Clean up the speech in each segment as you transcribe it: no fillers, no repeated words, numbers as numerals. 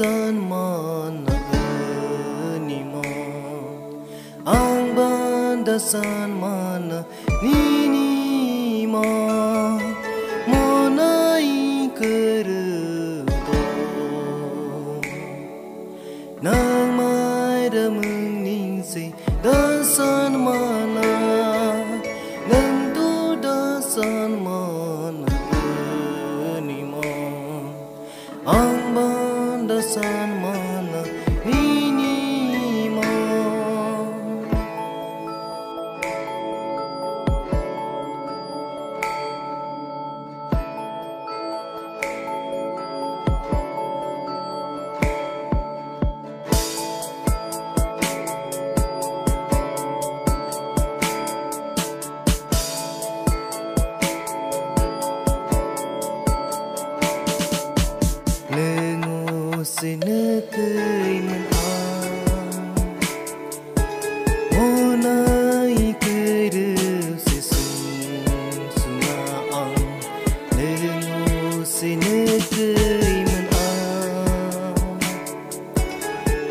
man ni mo ang bandasan man ni ni mo monai keruto nang mai ramung ning si dasan mana nentu dasan man ni mo ang bandasan mana ini mo Sina kay man monai kay si suna ang lengo sina kay man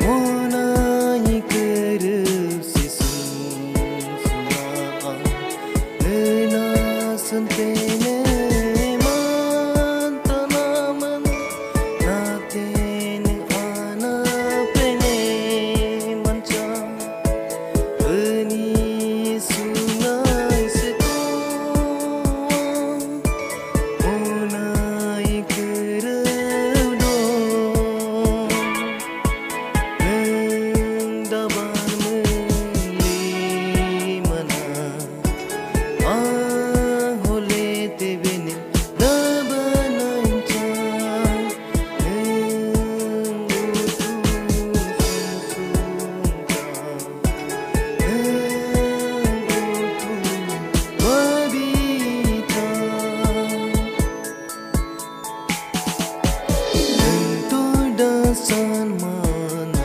monai kay si suna ang lena sentene san mana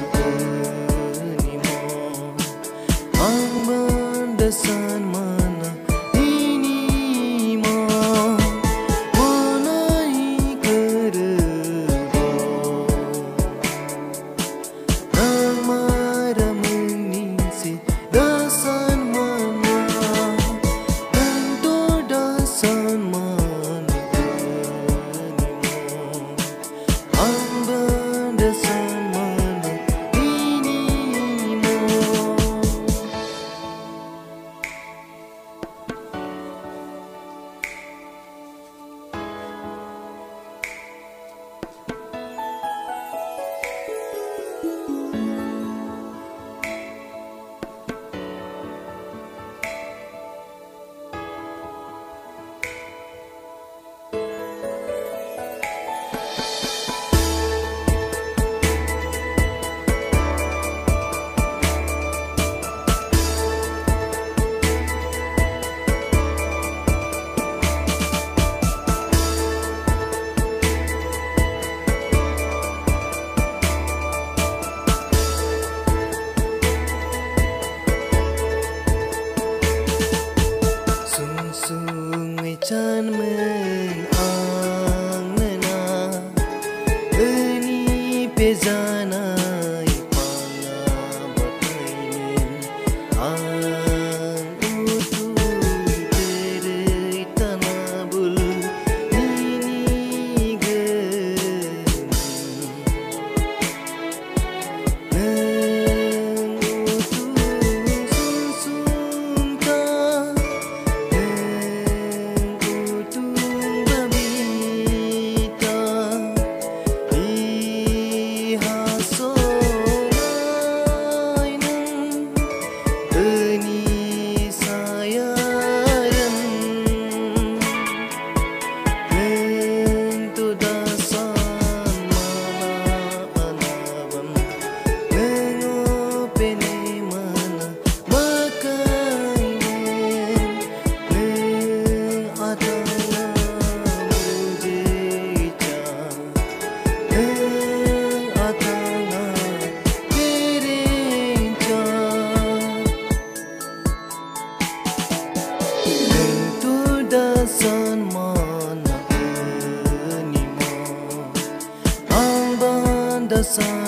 ni mo ang banda san mana ini mo monai keruto ang maram ni si dasan mana tentu dasan mana ni mo ang chan men ang nena ani pezana ipana batainen ang utu tere tanabul nini gen nang utu sun ka. the sun.